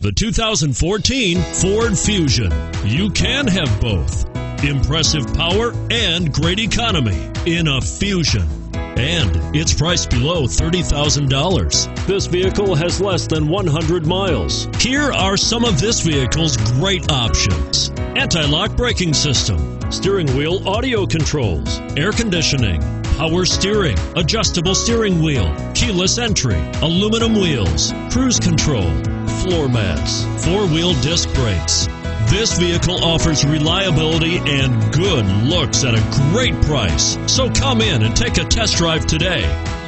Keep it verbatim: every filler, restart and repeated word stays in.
The two thousand fourteen Ford Fusion. You can have both. Impressive power and great economy in a Fusion. And it's priced below thirty thousand dollars. This vehicle has less than one hundred miles. Here are some of this vehicle's great options. Anti-lock braking system, steering wheel audio controls, air conditioning, power steering, adjustable steering wheel, keyless entry, aluminum wheels, cruise control, floor mats, four-wheel disc brakes. This vehicle offers reliability and good looks at a great price. So come in and take a test drive today.